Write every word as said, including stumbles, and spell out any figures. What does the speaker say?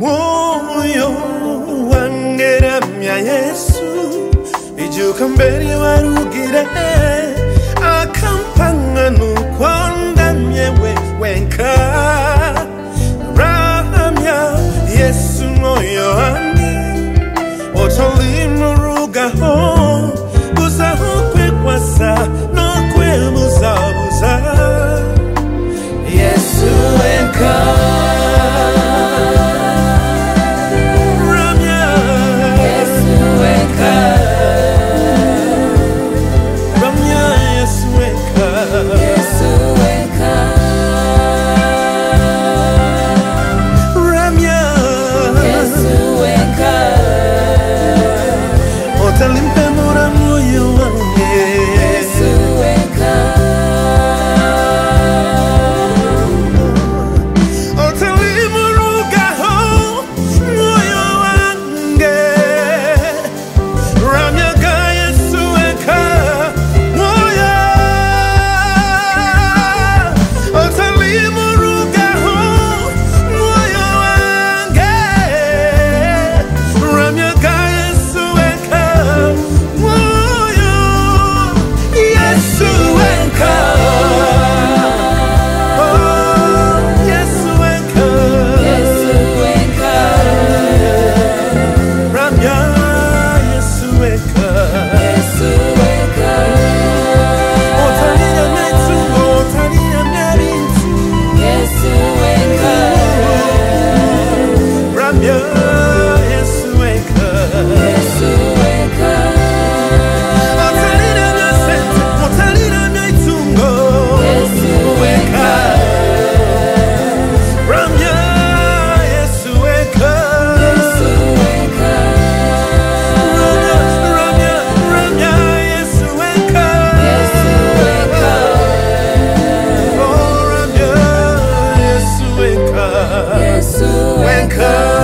Moyo wangera mya Yesu ijukumberi warugire akampanga nukwanda myewe wenka rahamya Yesu moyo wangi otolimuruga ho buzaho kwe kwasa no kwe buza buza Yesu wenka Yesu Enka.